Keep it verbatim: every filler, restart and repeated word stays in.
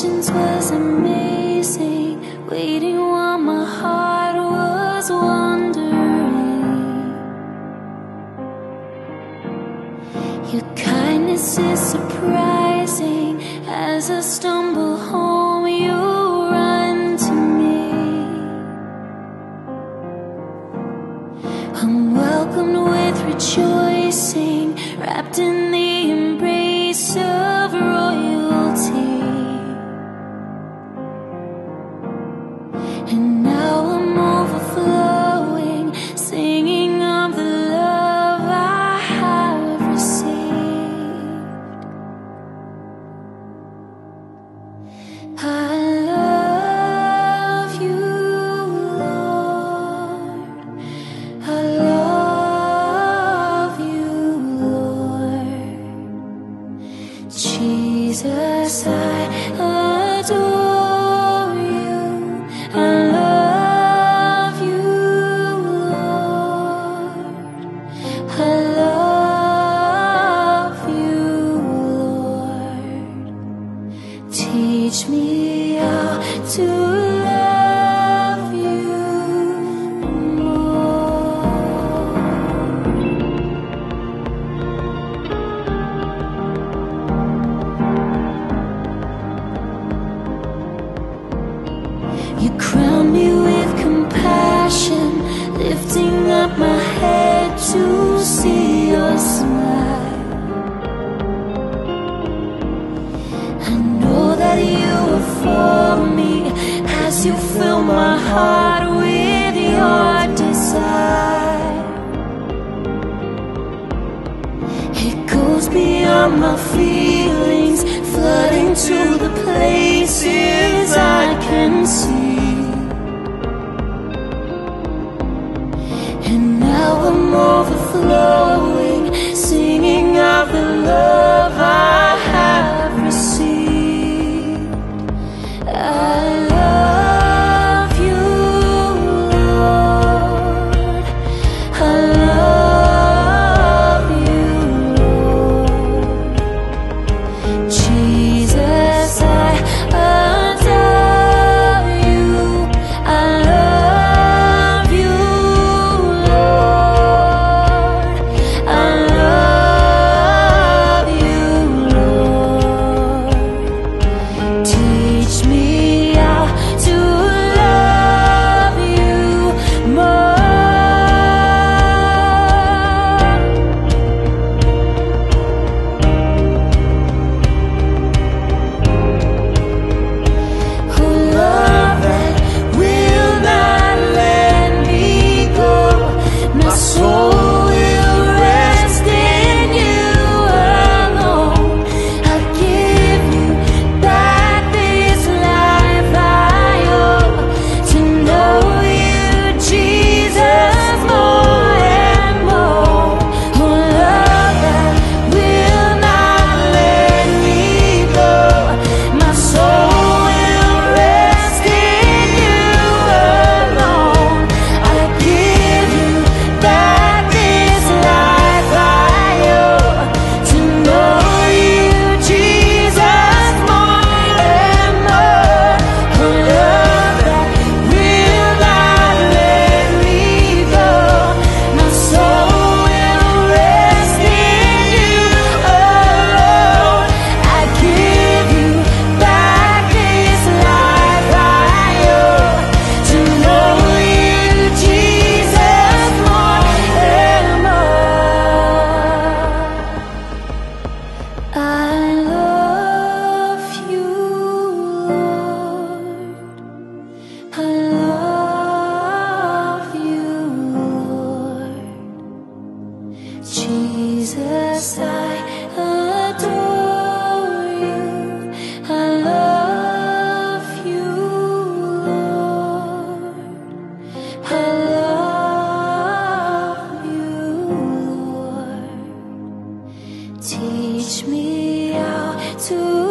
patience was amazing, waiting while my heart was wandering. Your kindness is surprising. As I stumble home, you run to me. I'm welcomed with rejoicing, wrapped in the embrace of royalty. And now I'm overflowing, singing of the love I have received. I love you, Lord. I love you, Lord. Jesus, I adore you. Teach me how to love you more. You crown me with compassion, lifting up my head to see your smile. For me, as you fill my heart with your desire, it goes beyond my feelings, flooding to the places I can see. And now I'm overflowing, singing of the love I have received. Jesus, I adore you. I love you, Lord. I love you, Lord. Teach me how to